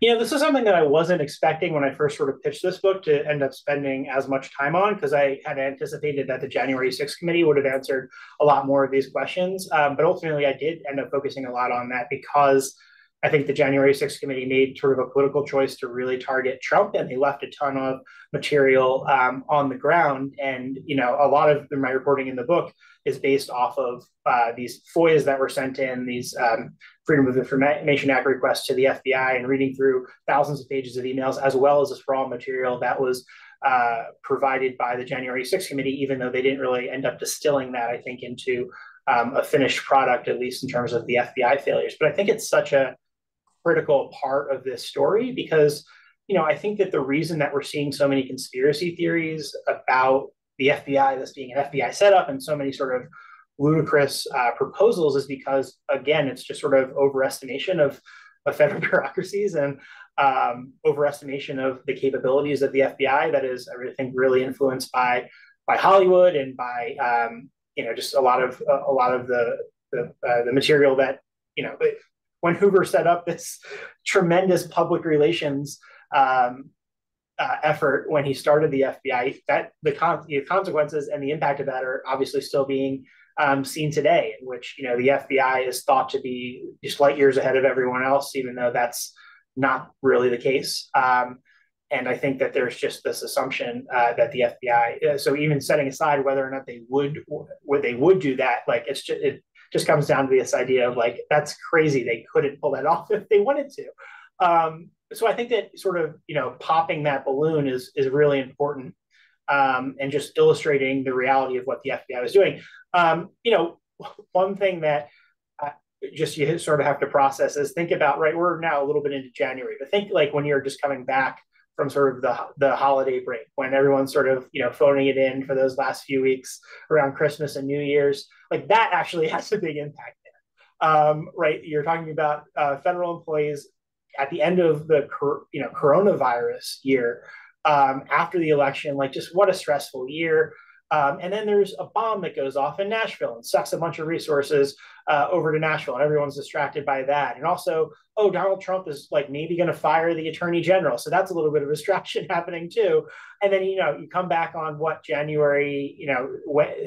You know, this is something that I wasn't expecting when I first sort of pitched this book to end up spending as much time on, because I had anticipated that the January sixth committee would have answered a lot more of these questions. Um, but ultimately, I did end up focusing a lot on that because I think the January sixth committee made sort of a political choice to really target Trump, and they left a ton of material um, on the ground. And, you know, a lot of my reporting in the book is based off of uh, these FOIAs that were sent in, these um, Freedom of Information Act requests to the F B I, and reading through thousands of pages of emails, as well as this raw material that was uh, provided by the January sixth committee, even though they didn't really end up distilling that, I think, into um, a finished product, at least in terms of the F B I failures. But I think it's such a critical part of this story because, you know, I think that the reason that we're seeing so many conspiracy theories about the F B I, this being an F B I setup, and so many sort of ludicrous uh, proposals is because, again, it's just sort of overestimation of, of federal bureaucracies and um, overestimation of the capabilities of the F B I that is, I think, really influenced by by Hollywood and by, um, you know, just a lot of a lot of the the, uh, the material that, you know, it, when Hoover set up this tremendous public relations um, uh, effort when he started the F B I, that the, con the consequences and the impact of that are obviously still being um, seen today, in which, you know, the F B I is thought to be just light years ahead of everyone else, even though that's not really the case. Um, and I think that there's just this assumption uh, that the F B I, uh, so even setting aside whether or not they would, would they would do that, like it's just, it, just comes down to this idea of like, that's crazy. They couldn't pull that off if they wanted to. Um, so I think that sort of, you know, popping that balloon is, is really important um, and just illustrating the reality of what the F B I was doing. Um, you know, one thing that uh, just you sort of have to process is think about, right, we're now a little bit into January, but think like when you're just coming back from sort of the, the holiday break, when everyone's sort of, you know, phoning it in for those last few weeks around Christmas and New Year's, like that actually has a big impact there, um, right? You're talking about uh, federal employees at the end of the, you know, coronavirus year, um, after the election, like just what a stressful year. Um, and then there's a bomb that goes off in Nashville and sucks a bunch of resources uh, over to Nashville, and everyone's distracted by that. And also, oh, Donald Trump is like maybe going to fire the attorney general. So that's a little bit of distraction happening too. And then, you know, you come back on what January, you know,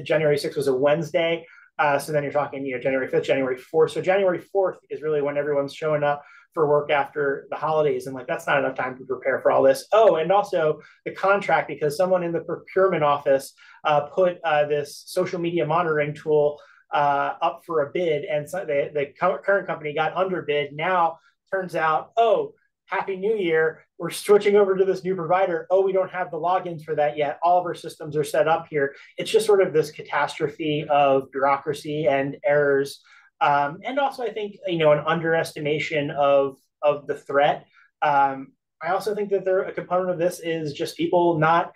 January sixth was a Wednesday. Uh, so then you're talking, you know, January fifth, January fourth. So January fourth is really when everyone's showing up for work after the holidays. And like, that's not enough time to prepare for all this. Oh, and also the contract, because someone in the procurement office uh, put uh, this social media monitoring tool uh, up for a bid. And so they, the current company got underbid. Now turns out, oh, Happy New Year. We're switching over to this new provider. Oh, we don't have the logins for that yet. All of our systems are set up here. It's just sort of this catastrophe of bureaucracy and errors. Um, and also, I think, you know, an underestimation of, of the threat. Um, I also think that there, a component of this is just people not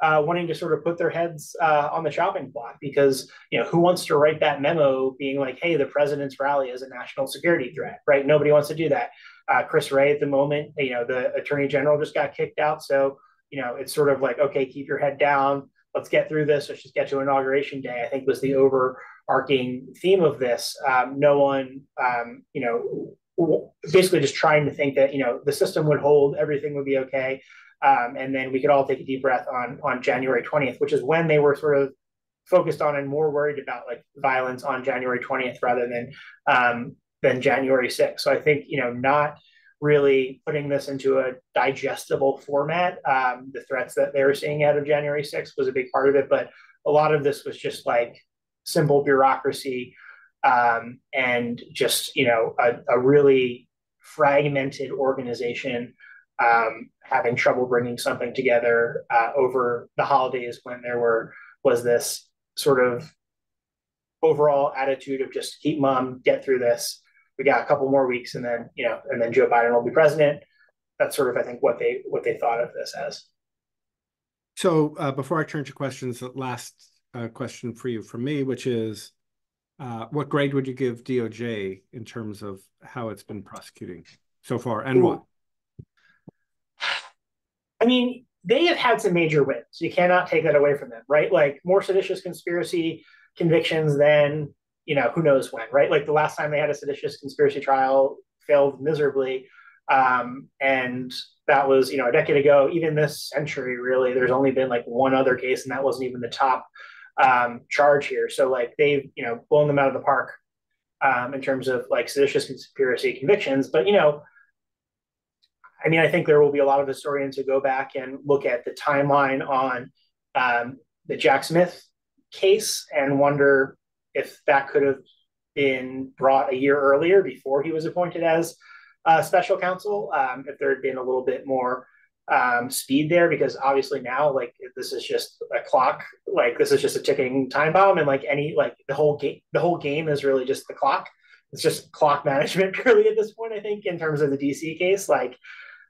uh, wanting to sort of put their heads uh, on the chopping block because, you know, who wants to write that memo being like, hey, the president's rally is a national security threat, right? Nobody wants to do that. Uh, Chris Wray at the moment, you know, the attorney general just got kicked out. So, you know, it's sort of like, okay, keep your head down. Let's get through this. Let's just get to inauguration day, I think was the over arcing theme of this. Um, no one, um, you know, w- basically just trying to think that, you know, the system would hold, everything would be okay. Um, and then we could all take a deep breath on, on January twentieth, which is when they were sort of focused on and more worried about like violence on January twentieth rather than, um, than January sixth. So I think, you know, not really putting this into a digestible format. Um, the threats that they were seeing out of January sixth was a big part of it, but a lot of this was just like simple bureaucracy um, and just, you know, a, a really fragmented organization um, having trouble bringing something together uh, over the holidays when there were, was this sort of overall attitude of just keep mum, get through this. We got a couple more weeks and then, you know, and then Joe Biden will be president. That's sort of, I think, what they what they thought of this as. So uh, before I turn to questions, the last uh, question for you from me, which is, uh, what grade would you give D O J in terms of how it's been prosecuting so far and what? I mean, they have had some major wins. You cannot take that away from them, right? Like more seditious conspiracy convictions than, you know, who knows when, right? Like the last time they had a seditious conspiracy trial failed miserably. Um, and that was, you know, a decade ago, even this century, really, there's only been like one other case and that wasn't even the top um, charge here. So like they've, you know, blown them out of the park um, in terms of like seditious conspiracy convictions. But, you know, I mean, I think there will be a lot of historians who go back and look at the timeline on um, the Jack Smith case and wonder if that could have been brought a year earlier before he was appointed as uh, special counsel, um, if there had been a little bit more um, speed there, because obviously now, like, this is just a clock, like, this is just a ticking time bomb, and like any, like the whole game, the whole game is really just the clock. It's just clock management purely at this point, I think, in terms of the D C case. Like,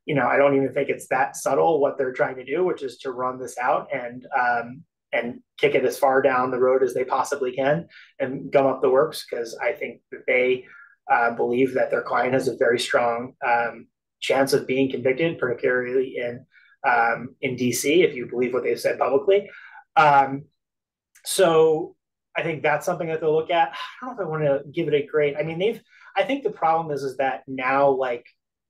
you know, I don't even think it's that subtle what they're trying to do, which is to run this out and, um, and kick it as far down the road as they possibly can and gum up the works, because I think that they uh, believe that their client has a very strong um, chance of being convicted, particularly in um, in D C, if you believe what they've said publicly. Um, so I think that's something that they'll look at. I don't know if I want to give it a grade. I mean, they've, I think the problem is, is that now, like,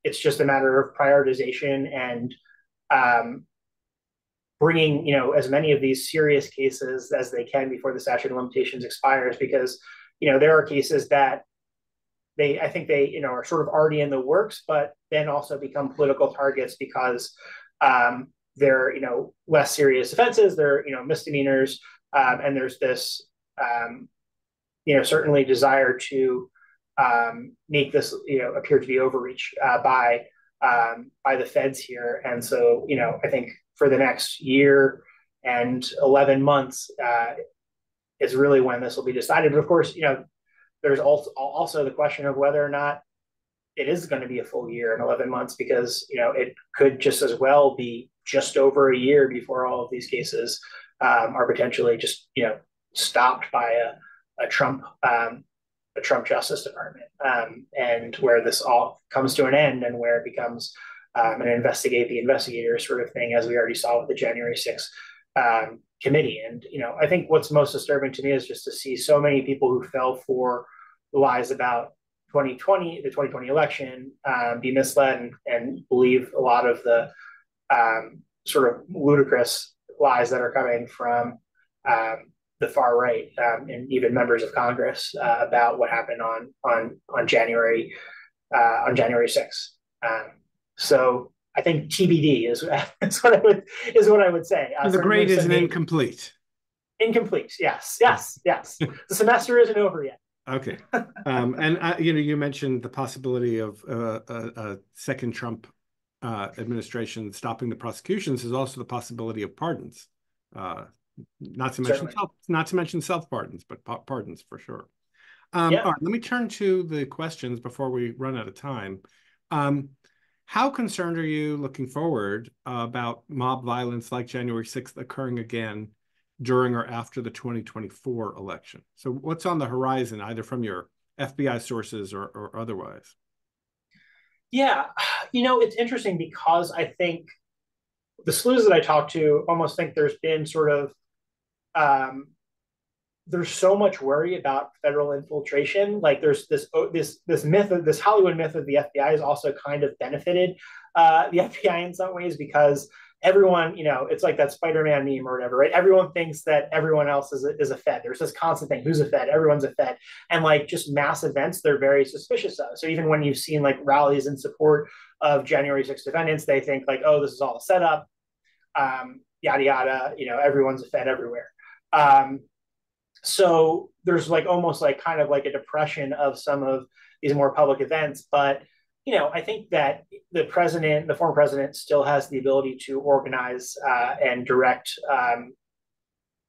it's just a matter of prioritization and um, bringing, you know, as many of these serious cases as they can before the statute of limitations expires, because, you know, there are cases that they, I think they, you know, are sort of already in the works, but then also become political targets because um, they're, you know, less serious offenses, they're, you know, misdemeanors, um, and there's this, um, you know, certainly desire to um, make this, you know, appear to be overreach uh, by um, by the feds here, and so, you know, I think for the next year and eleven months uh, is really when this will be decided. But of course, you know, there's also, also the question of whether or not it is going to be a full year and eleven months, because, you know, it could just as well be just over a year before all of these cases um, are potentially just, you know, stopped by a, a Trump, um, a Trump Justice Department, um, and where this all comes to an end and where it becomes Um, and investigate the investigator sort of thing, as we already saw with the January sixth um, committee. And, you know, I think what's most disturbing to me is just to see so many people who fell for lies about twenty twenty, the twenty twenty election, um, be misled and, and believe a lot of the um, sort of ludicrous lies that are coming from um, the far right um, and even members of Congress uh, about what happened on on on January uh, on January sixth. Um, So I think T B D is, is what I would is what I would say. Uh, the grade is an incomplete. Incomplete. Yes. Yes. Yes. The semester isn't over yet. Okay. Um, and I, you know, you mentioned the possibility of uh, a, a second Trump uh, administration stopping the prosecutions. Is also the possibility of pardons. Uh, not to mention self, not to mention self pardons, but pardons for sure. Um, yeah. All right. Let me turn to the questions before we run out of time. Um, How concerned are you, looking forward, uh, about mob violence like January sixth occurring again during or after the twenty twenty-four election? So what's on the horizon, either from your F B I sources or, or otherwise? Yeah, you know, it's interesting because I think the sleuths that I talked to almost think there's been sort of um, there's so much worry about federal infiltration. Like there's this this this myth of this Hollywood myth of the F B I has also kind of benefited uh, the F B I in some ways, because everyone, you know, it's like that Spider-Man meme or whatever, right? Everyone thinks that everyone else is a, is a Fed. There's this constant thing, who's a Fed? Everyone's a Fed. And like just mass events, they're very suspicious of. So even when you've seen like rallies in support of January sixth defendants, they think like, oh, this is all a setup, um, yada, yada, you know, everyone's a Fed everywhere. Um, so there's like almost like kind of like a depression of some of these more public events, but you know, I think that the president, the former president, still has the ability to organize uh, and direct um,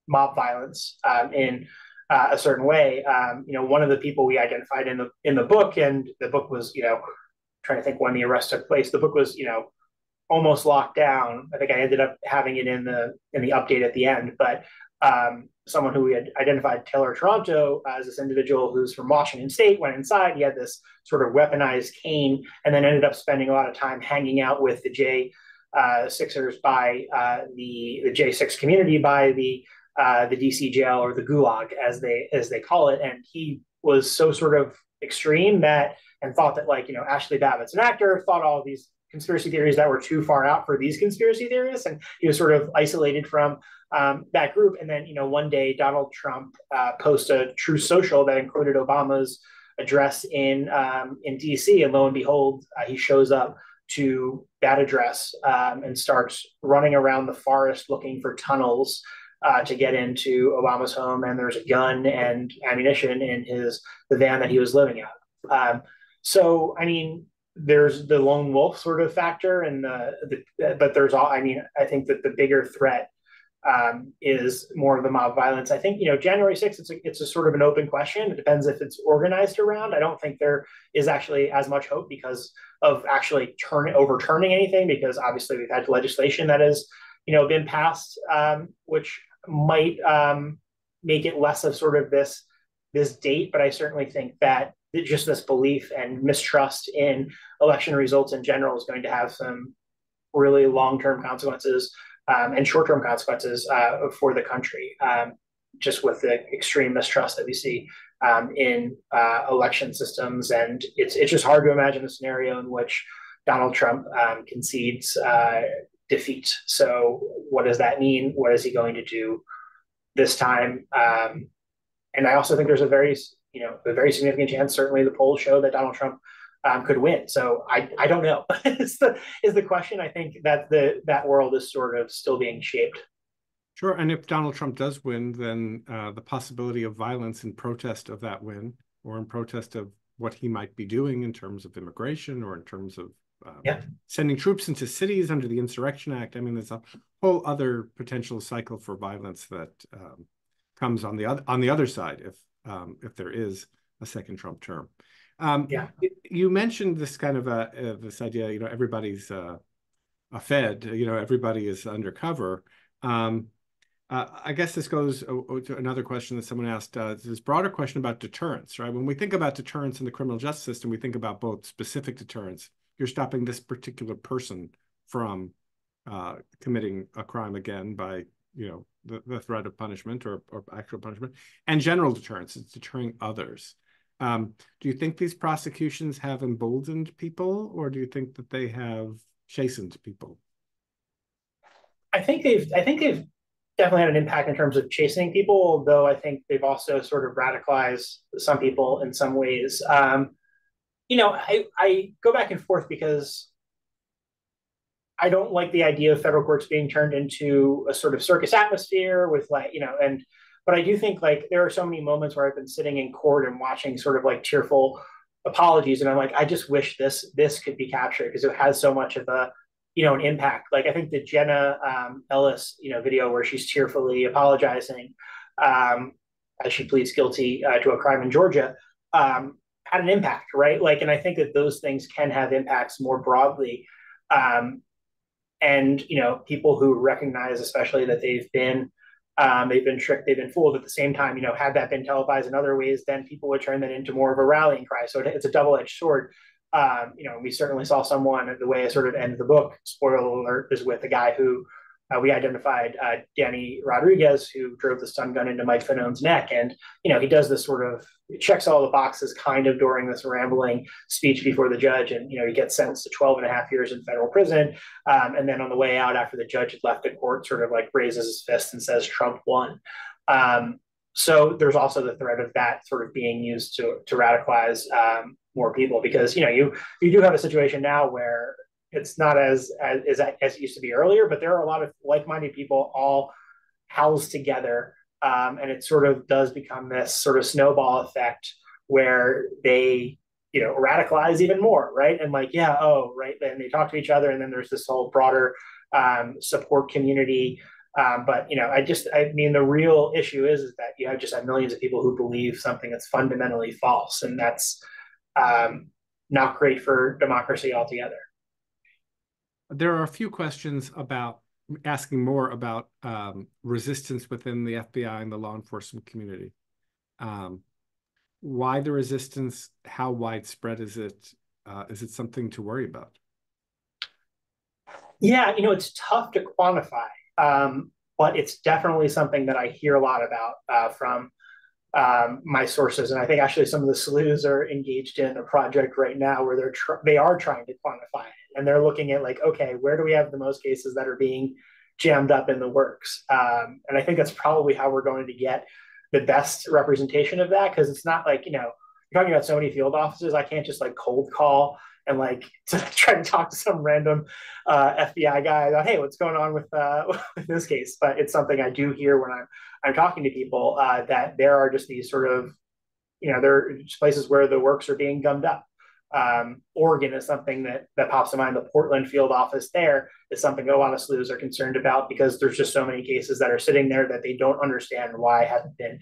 mob violence um, in uh, a certain way. Um, you know, one of the people we identified in the in the book, and the book was, you know, I'm trying to think when the arrest took place. The book was, you know, almost locked down. I think I ended up having it in the in the update at the end. But um, someone who we had identified, Taylor Toronto, as this individual who's from Washington State, went inside. He had this sort of weaponized cane, and then ended up spending a lot of time hanging out with the J uh, Sixers by uh, the the J Six community by the uh, the D C jail, or the Gulag as they as they call it. And he was so sort of extreme that, and thought that like, you know, Ashley Babbitt's an actor, thought all of these conspiracy theories that were too far out for these conspiracy theorists, and he was sort of isolated from um, that group. And then, you know, one day Donald Trump uh, posted a Truth Social that included Obama's address in um, in D C, and lo and behold, uh, he shows up to that address um, and starts running around the forest looking for tunnels uh, to get into Obama's home. And there's a gun and ammunition in his the van that he was living in. Um, so, I mean. There's the lone wolf sort of factor, and the, the but there's all. I mean, I think that the bigger threat um, is more of the mob violence. I think, you know, January sixth, it's a, it's a sort of an open question. It depends if it's organized around. I don't think there is actually as much hope because of actually turn overturning anything, because obviously we've had legislation that has, you know, been passed, um, which might um, make it less of sort of this this date. But I certainly think that just this belief and mistrust in election results in general is going to have some really long-term consequences um, and short-term consequences uh, for the country, um, just with the extreme mistrust that we see um, in uh, election systems. And it's, it's just hard to imagine a scenario in which Donald Trump um, concedes uh, defeat. So what does that mean? What is he going to do this time? Um, and I also think there's a very... you know, a very significant chance. Certainly, the polls show that Donald Trump um, could win. So I, I don't know. is the is the question? I think that the that world is sort of still being shaped. Sure, and if Donald Trump does win, then uh, the possibility of violence in protest of that win, or in protest of what he might be doing in terms of immigration, or in terms of um, yeah. sending troops into cities under the Insurrection Act. I mean, there's a whole other potential cycle for violence that um, comes on the other on the other side if. Um, if there is a second Trump term. Um, yeah. You mentioned this kind of a, uh, this idea, you know, everybody's uh, a Fed, you know, everybody is undercover. Um, uh, I guess this goes uh, to another question that someone asked, uh, this broader question about deterrence, right? When we think about deterrence in the criminal justice system, we think about both specific deterrence. You're stopping this particular person from uh, committing a crime again by, you know, the, the threat of punishment or, or actual punishment, and general deterrence is deterring others. Um, do you think these prosecutions have emboldened people, or do you think that they have chastened people? I think they've, I think they've definitely had an impact in terms of chastening people, though I think they've also sort of radicalized some people in some ways. Um, you know, I, I go back and forth because I don't like the idea of federal courts being turned into a sort of circus atmosphere with like, you know, and, but I do think like there are so many moments where I've been sitting in court and watching sort of like tearful apologies. And I'm like, I just wish this, this could be captured because it has so much of a, you know, an impact. Like I think the Jenna um, Ellis, you know, video where she's tearfully apologizing um, as she pleads guilty uh, to a crime in Georgia um, had an impact, right? Like, and I think that those things can have impacts more broadly. Um, And, you know, people who recognize especially that they've been, um, they've been tricked, they've been fooled at the same time, you know, had that been televised in other ways, then people would turn that into more of a rallying cry. So it's a double-edged sword. Um, you know, we certainly saw someone, the way I sort of end the book, spoiler alert, is with a guy who Uh, we identified uh, Danny Rodriguez, who drove the stun gun into Mike Fanone's neck. And, you know, he does this sort of, checks all the boxes kind of during this rambling speech before the judge. And, you know, he gets sentenced to twelve and a half years in federal prison. Um, and then on the way out, after the judge had left the court, sort of like raises his fist and says, Trump won. Um, so there's also the threat of that sort of being used to, to radicalize um, more people, because, you know, you, you do have a situation now where it's not as, as as it used to be earlier, but there are a lot of like-minded people all housed together. Um, and it sort of does become this sort of snowball effect where they, you know, radicalize even more, right? And like, yeah, oh, right. Then they talk to each other, and then there's this whole broader um, support community. Um, but, you know, I just, I mean, the real issue is, is that you have just have millions of people who believe something that's fundamentally false. And that's um, not great for democracy altogether. There are a few questions about asking more about um, resistance within the F B I and the law enforcement community. Um, why the resistance? How widespread is it? Uh, is it something to worry about? Yeah, you know, it's tough to quantify, um, but it's definitely something that I hear a lot about uh, from um, my sources. And I think actually some of the S L Us are engaged in a project right now where they're tr they are trying to quantify it. And they're looking at like, okay, where do we have the most cases that are being jammed up in the works? Um, and I think that's probably how we're going to get the best representation of that, because it's not like, you know, you're talking about so many field offices, I can't just like cold call and like to try to talk to some random uh, F B I guy about, hey, what's going on with, uh, with this case? But it's something I do hear when I'm, I'm talking to people uh, that there are just these sort of, you know, there are places where the works are being gummed up. Um, Oregon is something that, that pops in mind. The Portland field office there is something a lot of S L Us are concerned about, because there's just so many cases that are sitting there that they don't understand why haven't been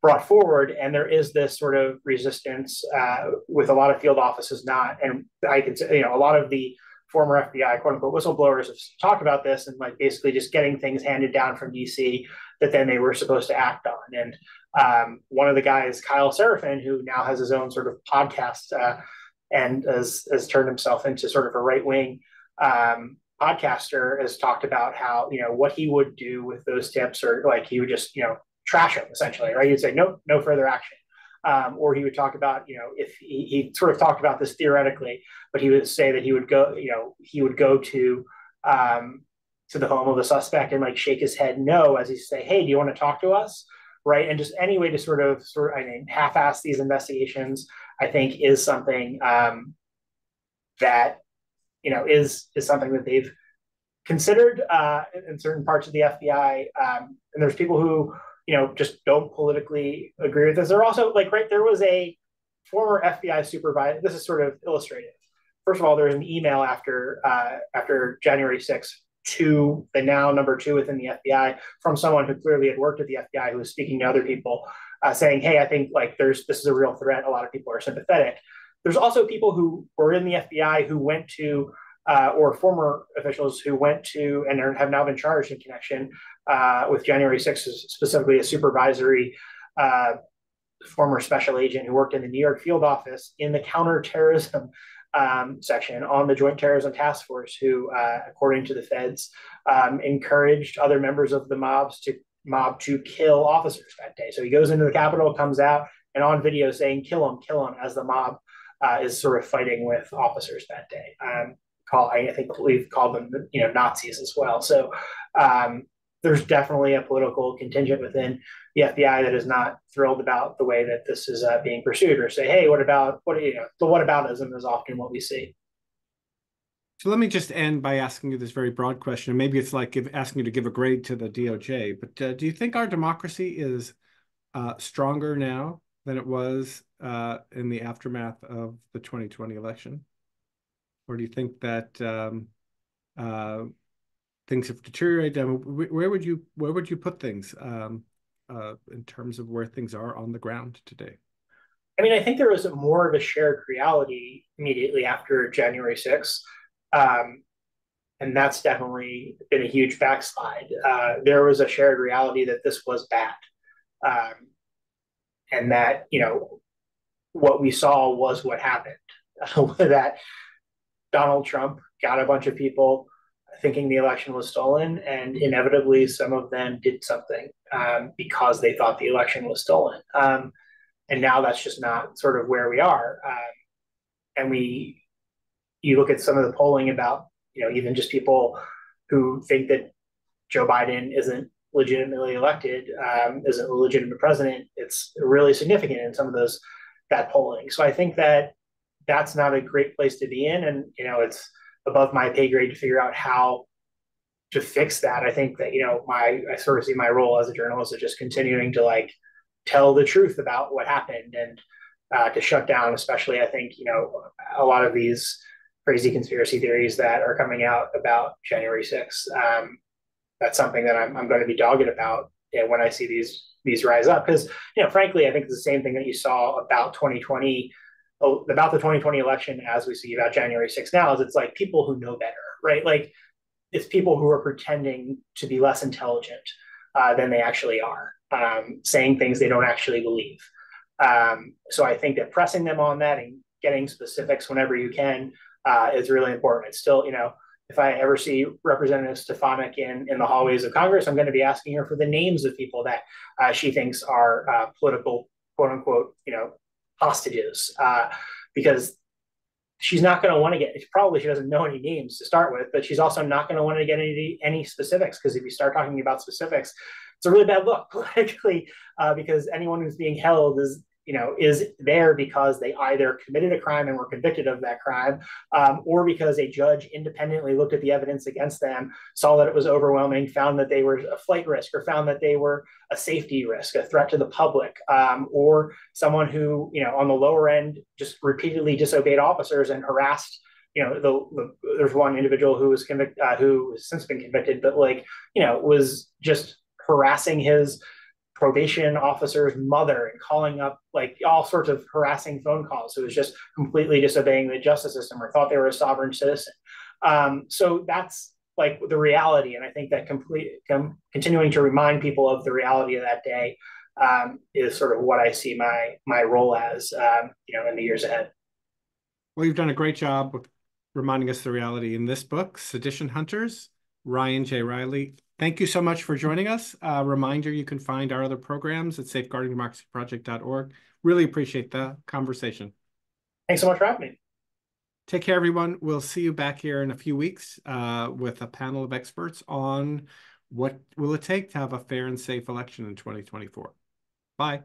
brought forward. And there is this sort of resistance uh, with a lot of field offices not. And I can say, you know, a lot of the former F B I quote unquote whistleblowers have talked about this and like basically just getting things handed down from D C that then they were supposed to act on. And um, one of the guys, Kyle Serafin, who now has his own sort of podcast, uh, and has, has turned himself into sort of a right-wing um, podcaster, has talked about how, you know, what he would do with those tips, or like he would just, you know, trash them essentially, right? He'd say, no, no further action. Um, or he would talk about, you know, if he, he sort of talked about this theoretically, but he would say that he would go, you know, he would go to, um, to the home of the suspect and like shake his head no, as he say, hey, do you want to talk to us? Right. And just any way to sort of, sort of, I mean, half-ass these investigations, I think is something um, that, you know, is, is something that they've considered uh, in certain parts of the F B I. Um, and there's people who, you know, just don't politically agree with this. They're also like, right, there was a former F B I supervisor. This is sort of illustrative. First of all, there's an email after, uh, after January sixth to the now number two within the F B I from someone who clearly had worked at the F B I, who was speaking to other people. Uh, saying, hey, I think like there's this is a real threat. A lot of people are sympathetic. There's also people who were in the F B I who went to, uh, or former officials who went to and are, have now been charged in connection uh, with January sixth, specifically a supervisory uh, former special agent who worked in the New York field office in the counterterrorism um, section on the Joint Terrorism Task Force, who, uh, according to the feds, um, encouraged other members of the mobs to mob to kill officers that day. So he goes into the Capitol, comes out, and on video saying, kill him, kill him, as the mob uh, is sort of fighting with officers that day. Um, call, I think we've called them, you know, Nazis as well. So um, there's definitely a political contingent within the F B I that is not thrilled about the way that this is uh, being pursued, or say, hey, what about, what you know, the whataboutism is often what we see. So let me just end by asking you this very broad question. Maybe it's like give, asking you to give a grade to the D O J, but uh, do you think our democracy is uh, stronger now than it was uh, in the aftermath of the twenty twenty election? Or do you think that um, uh, things have deteriorated? I mean, where would you, where would you put things um, uh, in terms of where things are on the ground today? I mean, I think there was more of a shared reality immediately after January sixth. Um, and that's definitely been a huge backslide. Uh, there was a shared reality that this was bad. Um, and that, you know, what we saw was what happened. That Donald Trump got a bunch of people thinking the election was stolen, and inevitably some of them did something um, because they thought the election was stolen. Um, and now that's just not sort of where we are. Um, and we, you look at some of the polling about, you know, even just people who think that Joe Biden isn't legitimately elected, um, isn't a legitimate president, it's really significant in some of those, that polling. So I think that that's not a great place to be in. And, you know, it's above my pay grade to figure out how to fix that. I think that, you know, my, I sort of see my role as a journalist is just continuing to like tell the truth about what happened and uh, to shut down, especially, I think, you know, a lot of these crazy conspiracy theories that are coming out about January sixth. Um, that's something that I'm, I'm going to be dogged about you know, when I see these these rise up. Because, you know, frankly, I think it's the same thing that you saw about twenty twenty, about the twenty twenty election as we see about January sixth now, is it's like people who know better, right? Like it's people who are pretending to be less intelligent uh, than they actually are, um, saying things they don't actually believe. Um, so I think that pressing them on that and getting specifics whenever you can uh, is really important. It's still, you know, if I ever see Representative Stefanik in, in the hallways of Congress, I'm going to be asking her for the names of people that uh, she thinks are uh, political, quote unquote, you know, hostages, uh, because she's not going to want to get, probably she doesn't know any names to start with, but she's also not going to want to get any, any specifics, because if you start talking about specifics, it's a really bad look politically, uh, because anyone who's being held is, you know, is there because they either committed a crime and were convicted of that crime, um, or because a judge independently looked at the evidence against them, saw that it was overwhelming, found that they were a flight risk, or found that they were a safety risk, a threat to the public, um, or someone who, you know, on the lower end just repeatedly disobeyed officers and harassed. You know, the, the, there's one individual who was convicted, uh, who has since been convicted, but like, you know, was just harassing his probation officer's mother and calling up like all sorts of harassing phone calls. It was just completely disobeying the justice system, or thought they were a sovereign citizen. Um, so that's like the reality. And I think that complete, com continuing to remind people of the reality of that day um, is sort of what I see my, my role as, um, you know, in the years ahead. Well, you've done a great job of reminding us the reality in this book, Sedition Hunters, Ryan J. Reilly. Thank you so much for joining us. Uh, reminder, you can find our other programs at safeguarding democracy project dot org. Really appreciate the conversation. Thanks so much for having me. Take care, everyone. We'll see you back here in a few weeks uh, with a panel of experts on what will it take to have a fair and safe election in twenty twenty-four. Bye.